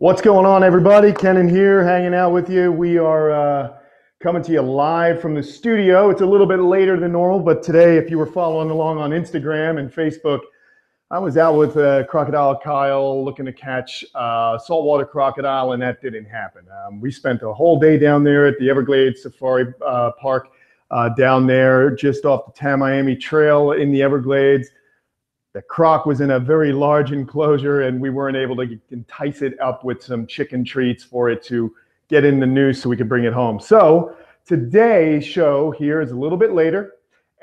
What's going on, everybody? Kenan here, hanging out with you. We are coming to you live from the studio. It's a little bit later than normal, but today, if you were following along on Instagram and Facebook, I was out with Crocodile Kyle looking to catch saltwater crocodile, and that didn't happen. We spent a whole day down there at the Everglades Safari Park, down there just off the Tamiami trail in the Everglades. The croc was in a very large enclosure, and we weren't able to entice it up with some chicken treats for it to get in the noose so we could bring it home. So today's show here is a little bit later,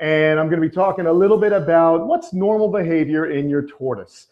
and I'm going to be talking a little bit about what's normal behavior in your tortoise.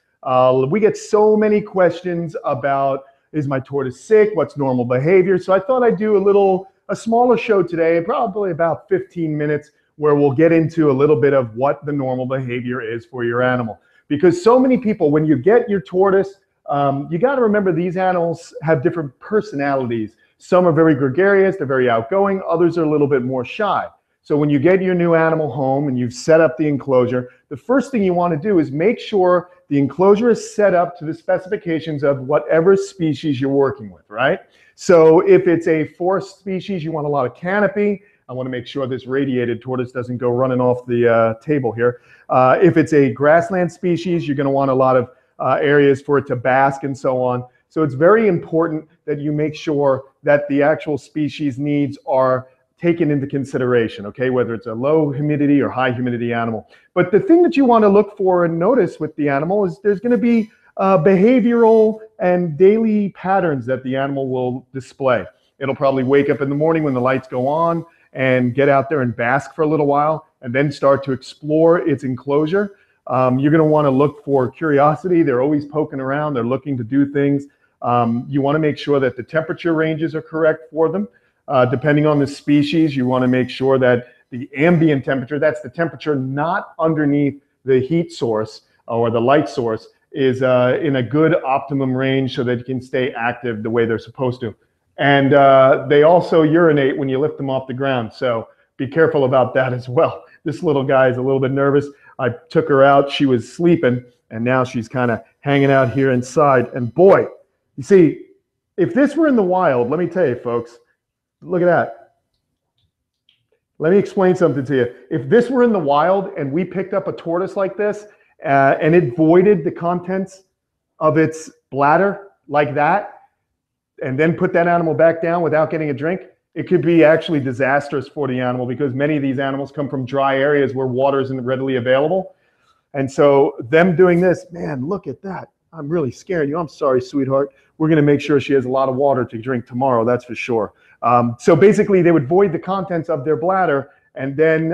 We get so many questions about, is my tortoise sick? What's normal behavior? So I thought I'd do a smaller show today, probably about 15 minutes, where we'll get into a little bit of what the normal behavior is for your animal. Because so many people, when you get your tortoise, you got to remember these animals have different personalities. Some are very gregarious, they're very outgoing, others are a little bit more shy. So when you get your new animal home and you've set up the enclosure, the first thing you want to do is make sure the enclosure is set up to the specifications of whatever species you're working with, right? So if it's a forest species, you want a lot of canopy. I want to make sure this radiated tortoise doesn't go running off the table here. If it's a grassland species, you're going to want a lot of areas for it to bask and so on. So it's very important that you make sure that the actual species needs are taken into consideration, okay, whether it's a low humidity or high humidity animal. But the thing that you want to look for and notice with the animal is there's going to be behavioral and daily patterns that the animal will display. It'll probably wake up in the morning when the lights go on and get out there and bask for a little while, and then start to explore its enclosure. You're gonna wanna look for curiosity. They're always poking around, they're looking to do things. You wanna make sure that the temperature ranges are correct for them. Depending on the species, you wanna make sure that the ambient temperature, that's the temperature not underneath the heat source or the light source, is in a good optimum range so that you can stay active the way they're supposed to. And they also urinate when you lift them off the ground, so be careful about that as well. This little guy is a little bit nervous. I took her out, she was sleeping, and now she's kind of hanging out here inside. And boy, you see, if this were in the wild, let me tell you folks, look at that. Let me explain something to you. If this were in the wild and we picked up a tortoise like this and it voided the contents of its bladder like that, and then put that animal back down without getting a drink, it could be actually disastrous for the animal, because many of these animals come from dry areas where water isn't readily available. And so them doing this, man, look at that. I'm really scaring you. I'm sorry, sweetheart. We're going to make sure she has a lot of water to drink tomorrow, that's for sure. So basically, they would void the contents of their bladder, and then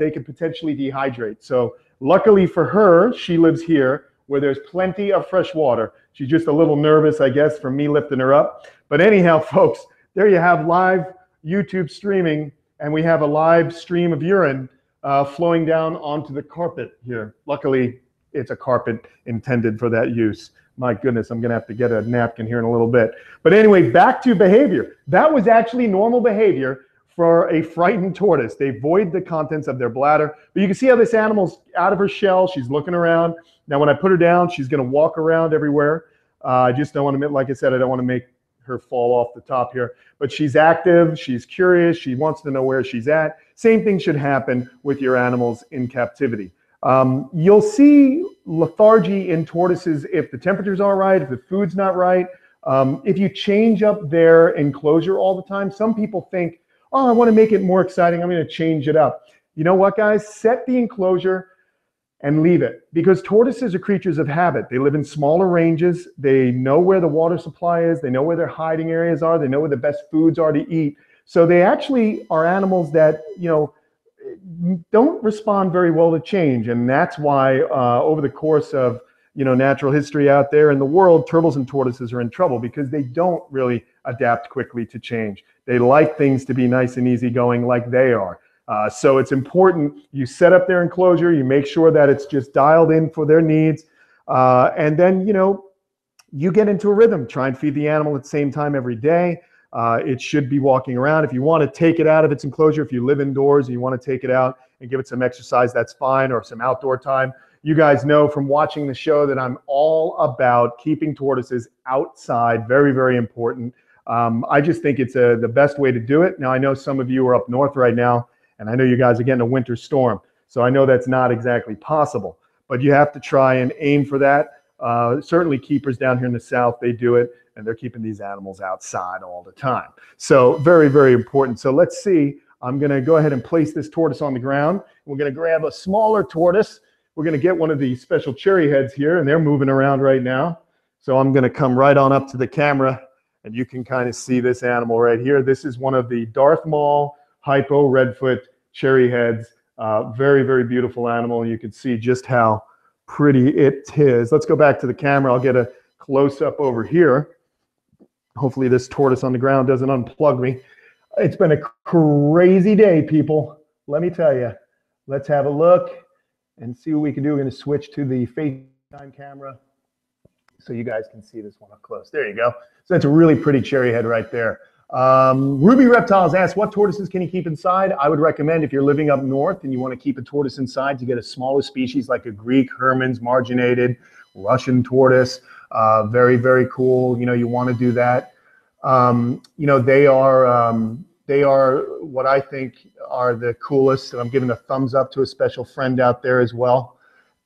they could potentially dehydrate. So luckily for her, she lives here where there's plenty of fresh water. She's just a little nervous, I guess, from me lifting her up. But anyhow, folks, there you have live YouTube streaming, and we have a live stream of urine flowing down onto the carpet here. Luckily, it's a carpet intended for that use. My goodness, I'm gonna have to get a napkin here in a little bit. But anyway, back to behavior. That was actually normal behavior for a frightened tortoise. They void the contents of their bladder. But you can see how this animal's out of her shell. She's looking around. Now, when I put her down, she's gonna walk around everywhere. I just don't wanna, like I said, I don't wanna make her fall off the top here. But she's active, she's curious, she wants to know where she's at. Same thing should happen with your animals in captivity. You'll see lethargy in tortoises if the temperature's all right, if the food's not right. If you change up their enclosure all the time, some people think, oh, I want to make it more exciting, I'm going to change it up. You know what, guys? Set the enclosure and leave it. Because tortoises are creatures of habit. They live in smaller ranges. They know where the water supply is. They know where their hiding areas are. They know where the best foods are to eat. So they actually are animals that, you know, don't respond very well to change. And that's why over the course of, you know, natural history out there in the world, turtles and tortoises are in trouble, because they don't really adapt quickly to change. They like things to be nice and easygoing like they are. So it's important you set up their enclosure, you make sure that it's just dialed in for their needs, and then, you know, you get into a rhythm. Try and feed the animal at the same time every day. It should be walking around. If you want to take it out of its enclosure, if you live indoors and you want to take it out and give it some exercise, that's fine, or some outdoor time. You guys know from watching the show that I'm all about keeping tortoises outside. Very, very important. I just think it's the best way to do it. Now, I know some of you are up north right now, and I know you guys are getting a winter storm. So I know that's not exactly possible, but you have to try and aim for that. Certainly keepers down here in the south, they do it, and they're keeping these animals outside all the time. So very, very important. So let's see. I'm going to go ahead and place this tortoise on the ground. We're going to grab a smaller tortoise. We're going to get one of the special cherry heads here, and they're moving around right now. So I'm going to come right on up to the camera, and you can kind of see this animal right here. This is one of the Darth Maul Hypo Redfoot cherry heads. Very, very beautiful animal. You can see just how pretty it is. Let's go back to the camera. I'll get a close-up over here. Hopefully this tortoise on the ground doesn't unplug me. It's been a crazy day, people. Let me tell you. Let's have a look and see what we can do. We're going to switch to the FaceTime camera so you guys can see this one up close. There you go. So that's a really pretty cherry head right there. Ruby Reptiles asks, what tortoises can you keep inside? I would recommend, if you're living up north and you want to keep a tortoise inside, to get a smaller species like a Greek Herman's marginated Russian tortoise. Very, very cool. You know, you want to do that. You know, they are what I think are the coolest. And I'm giving a thumbs up to a special friend out there as well.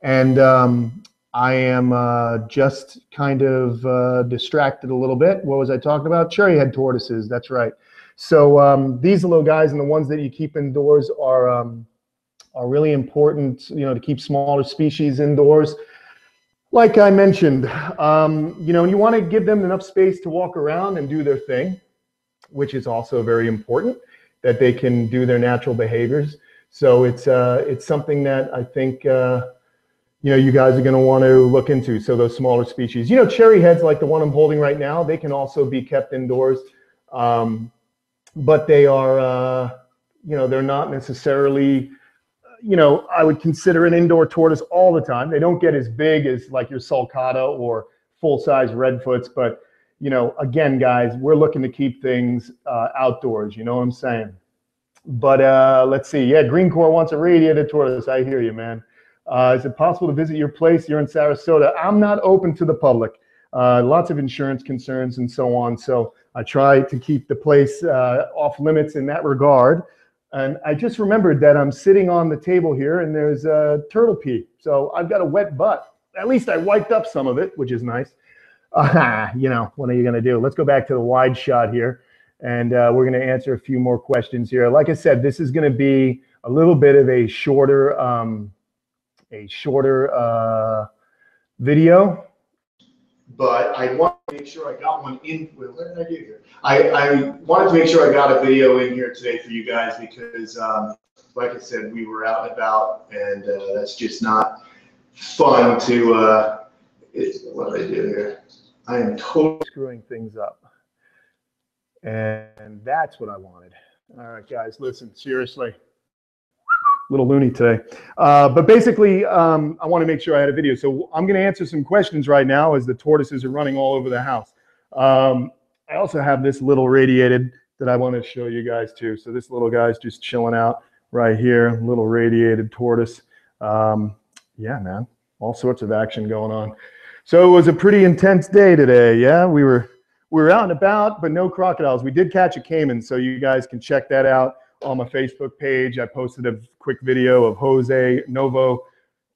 And I am just kind of distracted a little bit. What was I talking about? Cherryhead tortoises, that's right. So these little guys and the ones that you keep indoors are really important, you know, to keep smaller species indoors. Like I mentioned, you know, you want to give them enough space to walk around and do their thing, which is also very important, that they can do their natural behaviors. So it's something that I think you know, you guys are going to want to look into. So those smaller species, you know, cherry heads like the one I'm holding right now, they can also be kept indoors, but they are, you know, they're not necessarily, you know, I would consider an indoor tortoise all the time. They don't get as big as like your Sulcata or full-size redfoots, but, you know, again, guys, we're looking to keep things outdoors, you know what I'm saying? But let's see. Yeah, Green Corps wants a radiated tortoise. I hear you, man. Is it possible to visit your place? You're in Sarasota. I'm not open to the public. Lots of insurance concerns and so on. So I try to keep the place off limits in that regard. And I just remembered that I'm sitting on the table here and there's a turtle pee. So I've got a wet butt. At least I wiped up some of it, which is nice. You know, what are you going to do? Let's go back to the wide shot here. And we're going to answer a few more questions here. Like I said, this is going to be a little bit of a shorter video, but I wanted to make sure I got one in. What did I do here? I wanted to make sure I got a video in here today for you guys because, like I said, we were out and about, and that's just not fun to. What did I do here? I am totally screwing things up, and that's what I wanted. All right, guys, listen seriously. Little loony today. But basically, I want to make sure I had a video. So I'm going to answer some questions right now as the tortoises are running all over the house. I also have this little radiated that I want to show you guys too. So this little guy's just chilling out right here, little radiated tortoise. Yeah, man, all sorts of action going on. So it was a pretty intense day today. Yeah, we were out and about, but no crocodiles. We did catch a caiman, so you guys can check that out. On my Facebook page, I posted a quick video of Jose Novo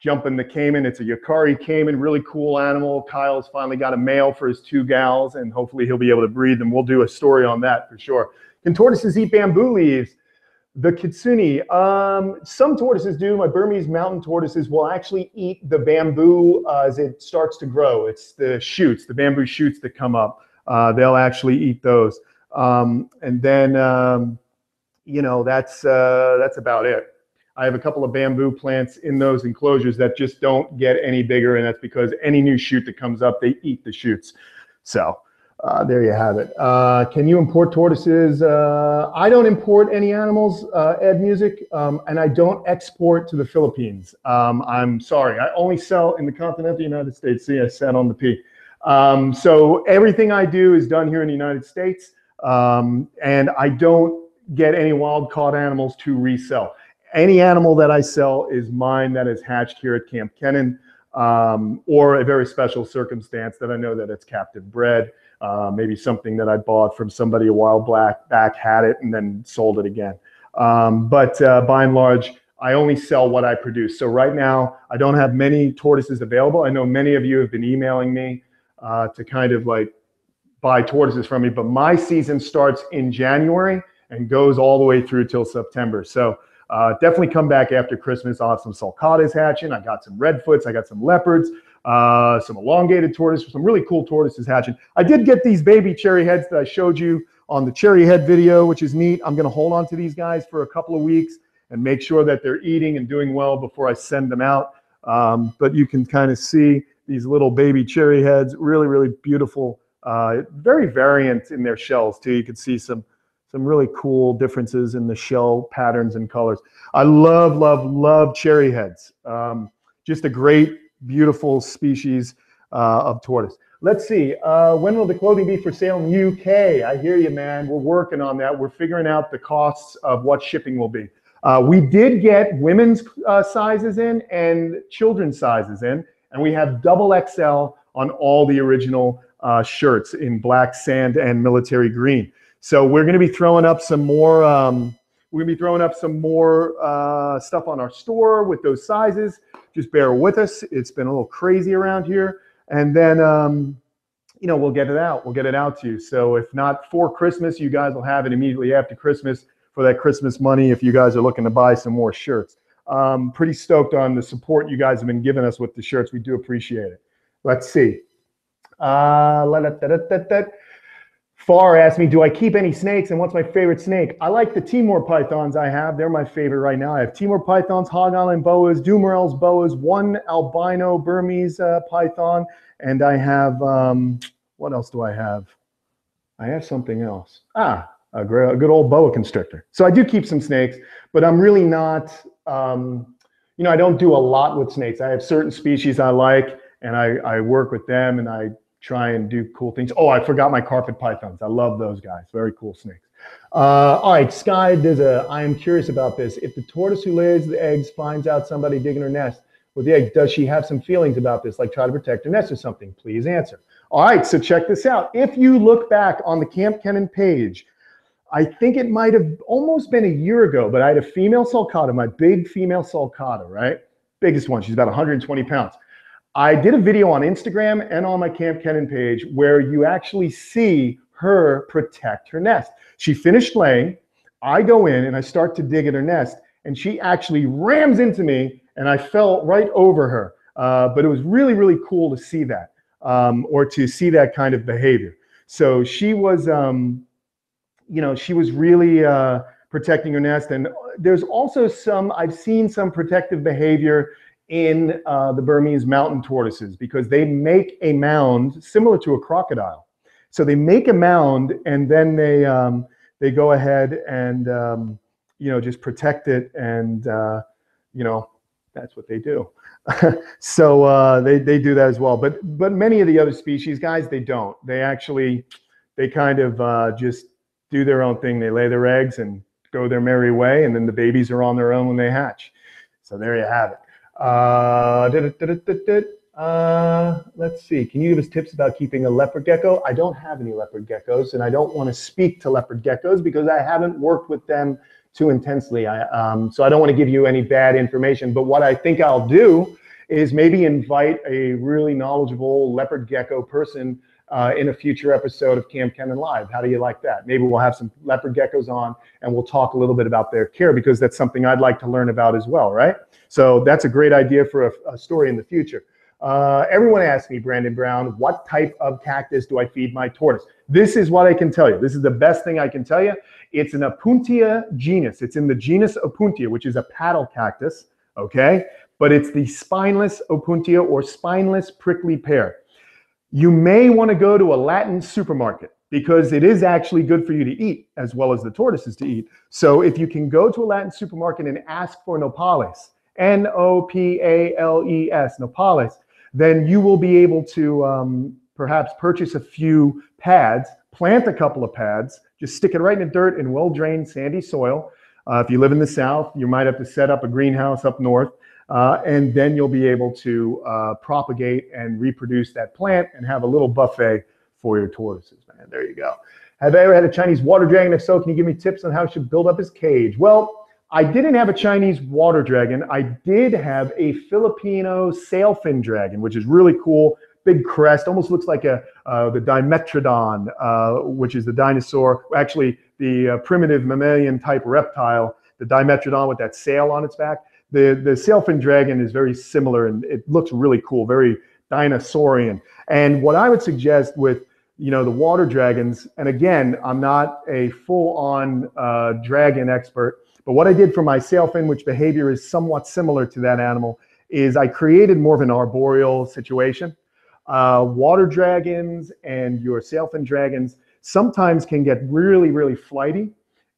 jumping the caiman. It's a Yukari caiman, really cool animal. Kyle's finally got a male for his two gals, and hopefully he'll be able to breed them. We'll do a story on that for sure. Can tortoises eat bamboo leaves? The kitsune. Some tortoises do. My Burmese mountain tortoises will actually eat the bamboo as it starts to grow. It's the shoots, the bamboo shoots that come up. They'll actually eat those. And then... you know, that's about it. I have a couple of bamboo plants in those enclosures that just don't get any bigger, and that's because any new shoot that comes up, they eat the shoots. So there you have it. Can you import tortoises? I don't import any animals, Ed Music, and I don't export to the Philippines. I'm sorry. I only sell in the continental United States. See, I sat on the P. So everything I do is done here in the United States, and I don't get any wild caught animals to resell. Any animal that I sell is mine that is hatched here at Kamp Kenan, or a very special circumstance that I know that it's captive bred. Maybe something that I bought from somebody a while back, had it, and then sold it again. But by and large, I only sell what I produce. So right now, I don't have many tortoises available. I know many of you have been emailing me to kind of like buy tortoises from me, but my season starts in January and goes all the way through till September. So definitely come back after Christmas. I'll have some Sulcatas hatching. I got some redfoots. I got some leopards. Some elongated tortoises, some really cool tortoises hatching. I did get these baby cherry heads that I showed you on the cherry head video, which is neat. I'm going to hold on to these guys for a couple of weeks and make sure that they're eating and doing well before I send them out. But you can kind of see these little baby cherry heads, really, really beautiful, very variant in their shells too. You can see some really cool differences in the shell patterns and colors. I love, love, love cherry heads. Just a great, beautiful species of tortoise. Let's see, when will the clothing be for sale in the UK? I hear you, man. We're working on that. We're figuring out the costs of what shipping will be. We did get women's sizes in and children's sizes in, and we have double XL on all the original shirts in black sand and military green. So we're going to be throwing up some more. We're going to be throwing up some more stuff on our store with those sizes. Just bear with us. It's been a little crazy around here. And then, you know, we'll get it out. We'll get it out to you. So if not for Christmas, you guys will have it immediately after Christmas for that Christmas money if you guys are looking to buy some more shirts. Pretty stoked on the support you guys have been giving us with the shirts. We do appreciate it. Let's see. Far asked me, do I keep any snakes and what's my favorite snake? I like the Timor pythons I have. They're my favorite right now. I have Timor pythons, Hog Island boas, Dumerel's boas, one albino Burmese python, and I have, what else do I have? I have something else. A good old boa constrictor. So I do keep some snakes, but I'm really not, you know, I don't do a lot with snakes. I have certain species I like, and I work with them, and I try and do cool things. Oh, I forgot my carpet pythons. I love those guys. Very cool snakes. All right, Sky, I am curious about this. If the tortoise who lays the eggs finds out somebody digging her nest with the egg, does she have some feelings about this, like try to protect her nest or something? Please answer. All right, so check this out. If you look back on the Kamp Kenan page, I think it might have almost been a year ago, but I had a female Sulcata, my big female Sulcata, right? Biggest one. She's about 120 pounds. I did a video on Instagram and on my Kamp Kenan page where you actually see her protect her nest. She finished laying. I go in and I start to dig at her nest, and she actually rams into me, and I fell right over her. But it was really, really cool to see that, or to see that kind of behavior. So she was, you know, she was really protecting her nest. And there's also some, I've seen some protective behavior in the Burmese mountain tortoises, because they make a mound similar to a crocodile. So they make a mound, and then they go ahead and you know, just protect it, and you know, that's what they do. So they do that as well. But many of the other species, guys, they don't. They actually kind of just do their own thing. They lay their eggs and go their merry way, and then the babies are on their own when they hatch. So there you have it. Let's see, can you give us tips about keeping a leopard gecko? I don't have any leopard geckos, and I don't want to speak to leopard geckos because I haven't worked with them too intensely. So I don't want to give you any bad information, but what I think I'll do is maybe invite a really knowledgeable leopard gecko person in a future episode of Kamp Kenan Live. How do you like that? Maybe we'll have some leopard geckos on, and we'll talk a little bit about their care, because that's something I'd like to learn about as well, right? So that's a great idea for a story in the future. Everyone asks me, Brandon Brown, what type of cactus do I feed my tortoise? This is what I can tell you. This is the best thing I can tell you. It's an Opuntia genus. It's in the genus Opuntia, which is a paddle cactus, okay? But it's the spineless Opuntia, or spineless prickly pear. You may want to go to a Latin supermarket, because it is actually good for you to eat as well as the tortoises to eat. So if you can go to a Latin supermarket and ask for Nopales, N-O-P-A-L-E-S, Nopales, then you will be able to perhaps purchase a few pads, plant a couple of pads, just stick it right in the dirt in well-drained sandy soil, If you live in the South, you might have to set up a greenhouse up north, and then you'll be able to propagate and reproduce that plant and have a little buffet for your tortoises, man. There you go. Have I ever had a Chinese water dragon? If so, can you give me tips on how I should build up his cage? Well, I didn't have a Chinese water dragon. I did have a Filipino sailfin dragon, which is really cool. Big crest, almost looks like a the Dimetrodon, which is the dinosaur, actually the primitive mammalian type reptile, the Dimetrodon with that sail on its back. The sailfin dragon is very similar, and it looks really cool, very dinosaurian. And what I would suggest with, you know, the water dragons, and again, I'm not a full-on dragon expert, but what I did for my sailfin, which behavior is somewhat similar to that animal, is I created more of an arboreal situation. Water dragons and your sailfin dragons sometimes can get really, really flighty,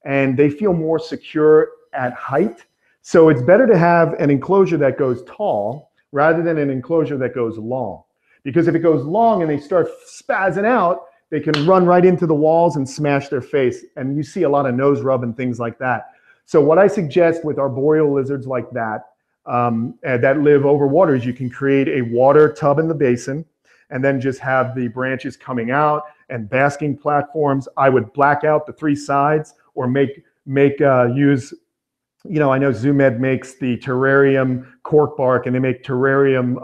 and they feel more secure at height. So it's better to have an enclosure that goes tall rather than an enclosure that goes long. Because if it goes long and they start spazzing out, they can run right into the walls and smash their face. And you see a lot of nose rub and things like that. So what I suggest with arboreal lizards like that, that live over water, is you can create a water tub in the basin and then just have the branches coming out and basking platforms. I would black out the three sides, or use, you know, I know Zoo Med makes the terrarium cork bark, and they make terrarium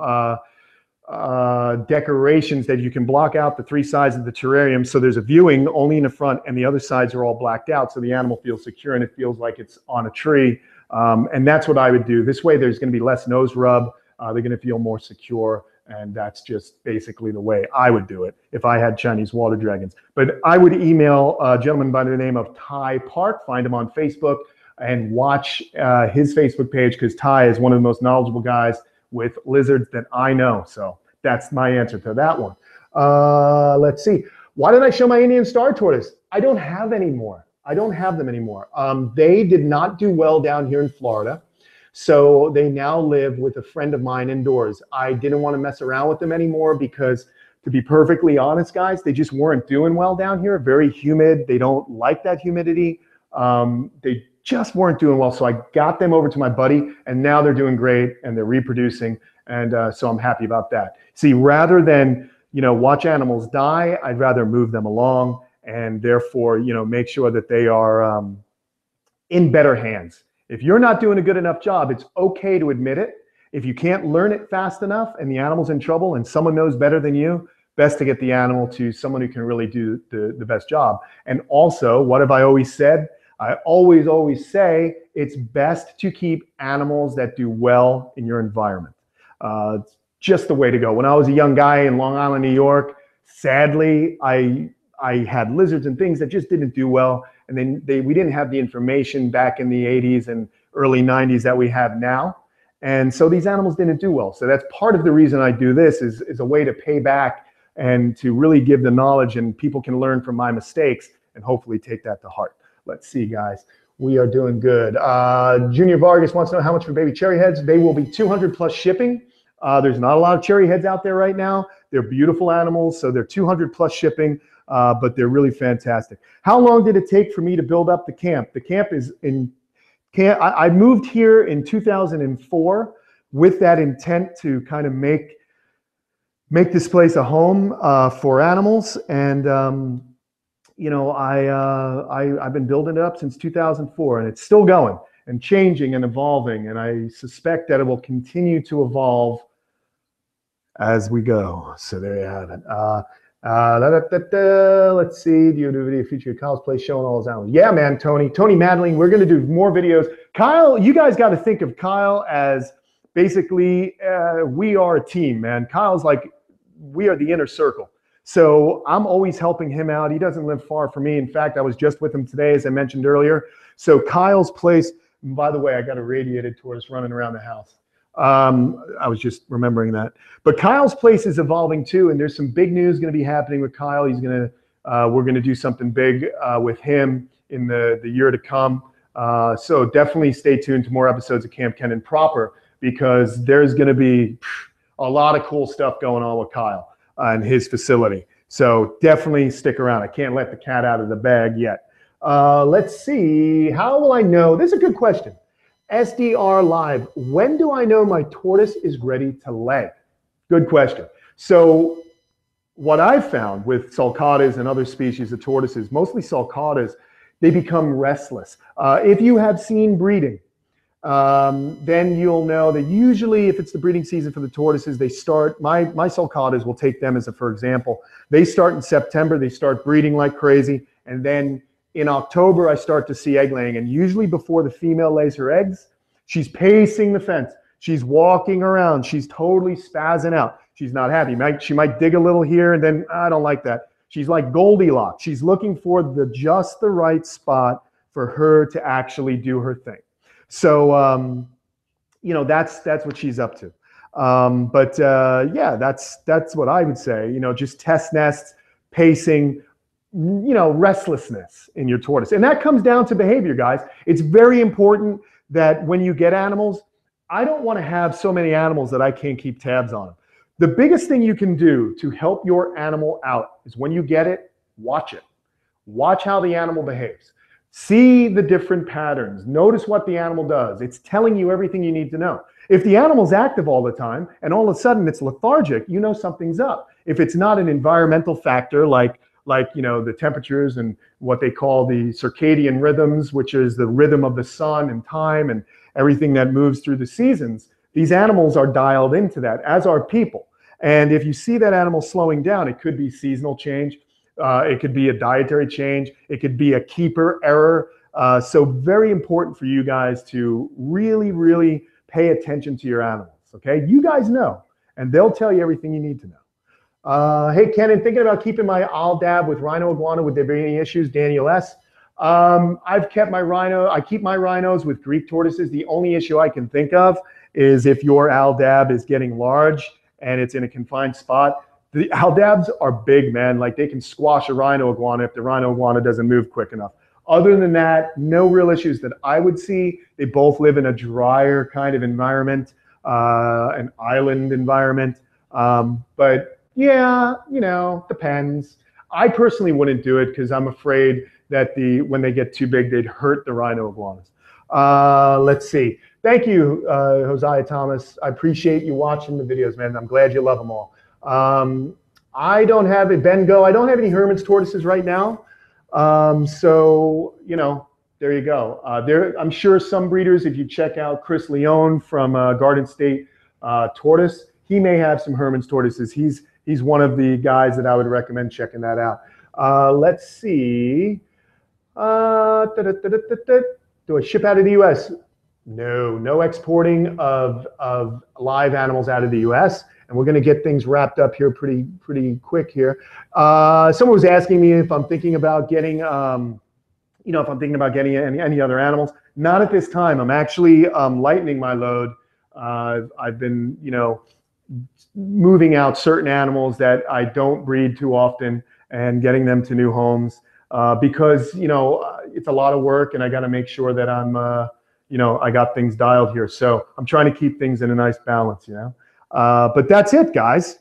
decorations that you can block out the three sides of the terrarium, so there's a viewing only in the front and the other sides are all blacked out, so the animal feels secure and it feels like it's on a tree. And that's what I would do. This way there's going to be less nose rub, they're going to feel more secure, and that's just basically the way I would do it if I had Chinese water dragons. But I would email a gentleman by the name of Ty Park, find him on Facebook and watch his Facebook page, because Ty is one of the most knowledgeable guys with lizards that I know. So that's my answer to that one. Let's see. Why did I show my Indian star tortoise? I don't have any more. I don't have them anymore. They did not do well down here in Florida, so they now live with a friend of mine indoors. I didn't want to mess around with them anymore because, to be perfectly honest, guys, they just weren't doing well down here. Very humid. They don't like that humidity. They just weren't doing well, so I got them over to my buddy, and now they're doing great and they're reproducing, and so I'm happy about that. See, rather than, you know, watch animals die, I'd rather move them along and therefore, you know, make sure that they are in better hands. If you're not doing a good enough job, it's okay to admit it. If you can't learn it fast enough and the animal's in trouble and someone knows better than you, best to get the animal to someone who can really do the best job. And also, what have I always said? I always say it's best to keep animals that do well in your environment. It's just the way to go. When I was a young guy in Long Island, New York, sadly, I had lizards and things that just didn't do well. And then we didn't have the information back in the 80s and early 90s that we have now. And so these animals didn't do well. So that's part of the reason I do this, is a way to pay back and to really give the knowledge, and people can learn from my mistakes and hopefully take that to heart. Let's see, guys. We are doing good. Junior Vargas wants to know how much for baby cherry heads. They will be $200 plus shipping. There's not a lot of cherry heads out there right now. They're beautiful animals, so they're $200 plus shipping, but they're really fantastic. How long did it take for me to build up the camp? The camp is in camp. I moved here in 2004 with that intent to kind of make this place a home for animals, and you know, I've been building it up since 2004, and it's still going and changing and evolving, and I suspect that it will continue to evolve as we go. So there you have it. Let's see. Do you do a feature of Kyle's place showing all his animals? Yeah, man, Tony Madeline. We're going to do more videos. Kyle, you guys got to think of Kyle as basically we are a team, man. Kyle's like, we are the inner circle. So I'm always helping him out. He doesn't live far from me. In fact, I was just with him today, as I mentioned earlier. So Kyle's place, and by the way, I got a radiated tortoise running around the house. I was just remembering that. But Kyle's place is evolving too, and there's some big news going to be happening with Kyle. He's going to, we're going to do something big with him in the year to come. So definitely stay tuned to more episodes of Kamp Kenan proper, because there's going to be a lot of cool stuff going on with Kyle and his facility. So definitely stick around. I can't let the cat out of the bag yet. Let's see, how will I know? This is a good question. SDR Live, when do I know my tortoise is ready to lay? Good question. So what I've found with sulcatas and other species of tortoises, mostly sulcatas, they become restless. If you have seen breeding, then you'll know that usually if it's the breeding season for the tortoises, they start, my sulcatas, will take them as a, for example, they start in September, they start breeding like crazy, and then in October, I start to see egg laying, and usually before the female lays her eggs, she's pacing the fence. She's walking around. She's totally spazzing out. She's not happy. She might dig a little here, and then, I don't like that. She's like Goldilocks. She's looking for just the right spot for her to actually do her thing. So, you know, that's what she's up to. Yeah, that's what I would say. You know, just test nests, pacing, you know, restlessness in your tortoise. And that comes down to behavior, guys. It's very important that when you get animals, I don't want to have so many animals that I can't keep tabs on them. The biggest thing you can do to help your animal out is when you get it, watch it. Watch how the animal behaves. See the different patterns. Notice what the animal does. It's telling you everything you need to know. If the animal's active all the time and all of a sudden it's lethargic, you know something's up. If it's not an environmental factor like you know, the temperatures and what they call the circadian rhythms, which is the rhythm of the sun and time and everything that moves through the seasons, these animals are dialed into that, as are people. And if you see that animal slowing down, it could be seasonal change, it could be a dietary change, it could be a keeper error. So very important for you guys to really, really pay attention to your animals, okay? You guys know, and they'll tell you everything you need to know. Hey, Kenan, thinking about keeping my aldab with rhino iguana. Would there be any issues? Daniel S. I've kept my rhino. I keep my rhinos with Greek tortoises. The only issue I can think of is if your aldab is getting large and it's in a confined spot. The aldabs are big, man. Like they can squash a rhino iguana if the rhino iguana doesn't move quick enough. Other than that, no real issues that I would see. They both live in a drier kind of environment, an island environment. But yeah, you know, depends. I personally wouldn't do it because I'm afraid that when they get too big, they'd hurt the rhino iguanas. Let's see. Thank you, Josiah Thomas. I appreciate you watching the videos, man. I'm glad you love them all. I don't have a Bengo. I don't have any Herman's tortoises right now. So, you know, there you go. I'm sure some breeders, if you check out Chris Leone from Garden State Tortoise, he may have some Herman's tortoises. He's one of the guys that I would recommend checking that out. Let's see. Do I ship out of the U.S.? No, no exporting of live animals out of the U.S. And we're going to get things wrapped up here pretty quick here. Someone was asking me if I'm thinking about getting, you know, if I'm thinking about getting any other animals. Not at this time. I'm actually lightening my load. I've been, you know, moving out certain animals that I don't breed too often and getting them to new homes because, you know, it's a lot of work and I got to make sure that I'm, you know, I got things dialed here. So I'm trying to keep things in a nice balance, you know. But that's it, guys.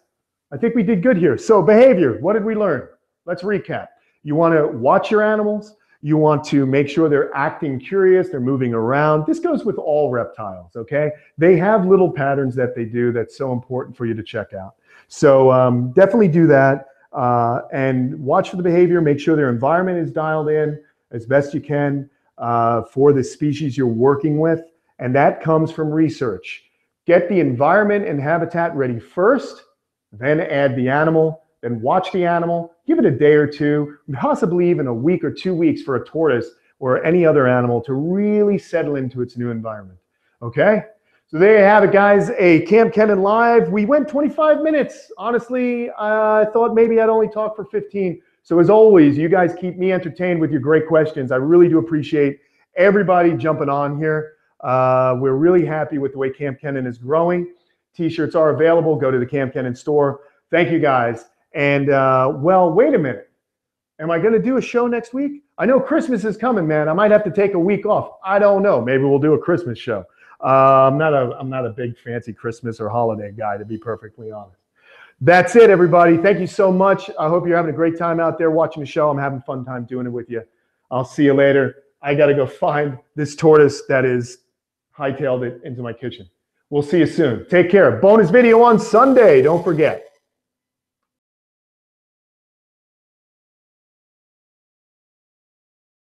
I think we did good here. So behavior, what did we learn? Let's recap. You want to watch your animals. You want to make sure they're acting curious, they're moving around. This goes with all reptiles, okay? They have little patterns that they do that's so important for you to check out. So definitely do that and watch for the behavior. Make sure their environment is dialed in as best you can for the species you're working with. And that comes from research. Get the environment and habitat ready first, then add the animal, then watch the animal. Give it a day or two, possibly even a week or 2 weeks for a tortoise or any other animal to really settle into its new environment, okay? So there you have it, guys, a Kamp Kenan Live. We went 25 minutes. Honestly, I thought maybe I'd only talk for 15. So as always, you guys keep me entertained with your great questions. I really do appreciate everybody jumping on here. We're really happy with the way Kamp Kenan is growing. T-shirts are available. Go to the Kamp Kenan store. Thank you, guys. And, well, wait a minute. Am I going to do a show next week? I know Christmas is coming, man. I might have to take a week off. I don't know. Maybe we'll do a Christmas show. I'm not a big fancy Christmas or holiday guy, to be perfectly honest. That's it, everybody. Thank you so much. I hope you're having a great time out there watching the show. I'm having a fun time doing it with you. I'll see you later. I got to go find this tortoise that is hightailed it into my kitchen. We'll see you soon. Take care. Bonus video on Sunday. Don't forget.